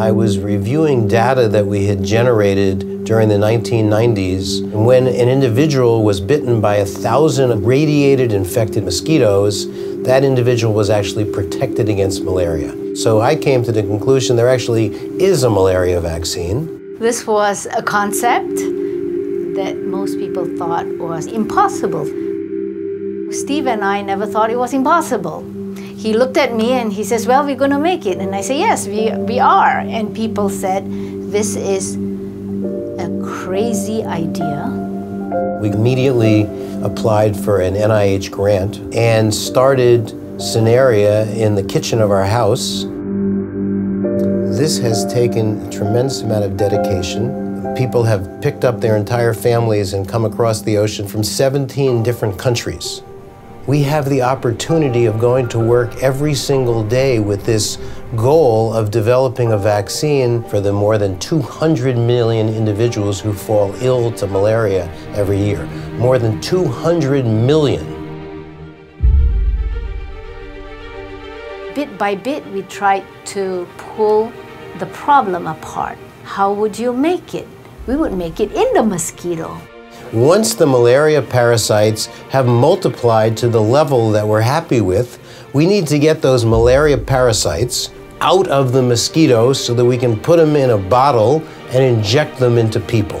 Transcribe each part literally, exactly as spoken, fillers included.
I was reviewing data that we had generated during the nineteen nineties when an individual was bitten by a thousand radiated infected mosquitoes. That individual was actually protected against malaria. So I came to the conclusion there actually is a malaria vaccine. This was a concept that most people thought was impossible. Steve and I never thought it was impossible. He looked at me and he says, well, we're going to make it. And I say, yes, we, we are. And people said, this is a crazy idea. We immediately applied for an N I H grant and started Sanaria in the kitchen of our house. This has taken a tremendous amount of dedication. People have picked up their entire families and come across the ocean from seventeen different countries. We have the opportunity of going to work every single day with this goal of developing a vaccine for the more than two hundred million individuals who fall ill to malaria every year. More than two hundred million. Bit by bit, we tried to pull the problem apart. How would you make it? We would make it in the mosquito. Once the malaria parasites have multiplied to the level that we're happy with, we need to get those malaria parasites out of the mosquitoes so that we can put them in a bottle and inject them into people.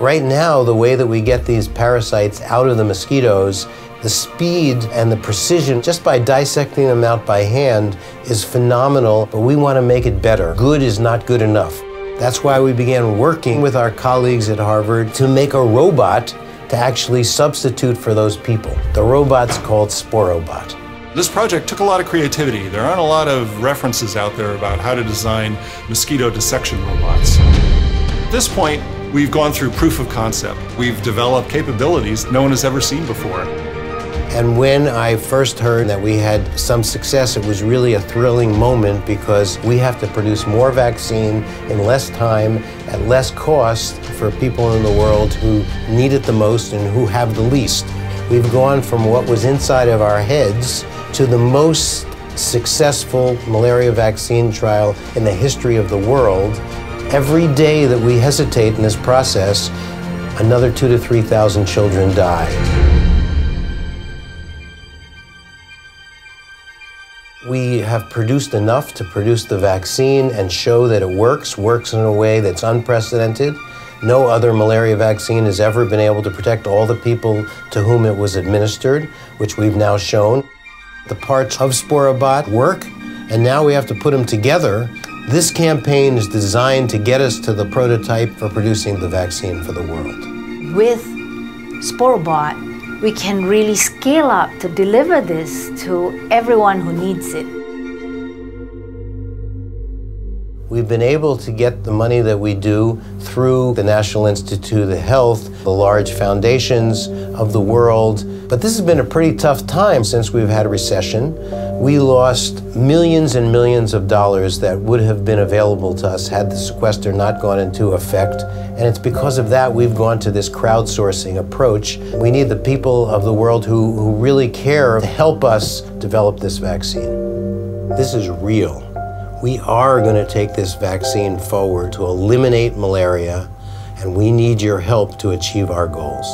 Right now, the way that we get these parasites out of the mosquitoes, the speed and the precision just by dissecting them out by hand is phenomenal, but we want to make it better. Good is not good enough. That's why we began working with our colleagues at Harvard to make a robot to actually substitute for those people. The robot's called SporoBot. This project took a lot of creativity. There aren't a lot of references out there about how to design mosquito dissection robots. At this point, we've gone through proof of concept. We've developed capabilities no one has ever seen before. And when I first heard that we had some success, it was really a thrilling moment because we have to produce more vaccine in less time at less cost for people in the world who need it the most and who have the least. We've gone from what was inside of our heads to the most successful malaria vaccine trial in the history of the world. Every day that we hesitate in this process, another two to three thousand children die. We have produced enough to produce the vaccine and show that it works, works in a way that's unprecedented. No other malaria vaccine has ever been able to protect all the people to whom it was administered, which we've now shown. The parts of SporoBot work, and now we have to put them together. This campaign is designed to get us to the prototype for producing the vaccine for the world. With SporoBot, we can really scale up to deliver this to everyone who needs it. We've been able to get the money that we do through the National Institute of Health, the large foundations of the world. But this has been a pretty tough time since we've had a recession. We lost millions and millions of dollars that would have been available to us had the sequester not gone into effect. And it's because of that we've gone to this crowdsourcing approach. We need the people of the world who, who really care to help us develop this vaccine. This is real. We are going to take this vaccine forward to eliminate malaria, and we need your help to achieve our goals.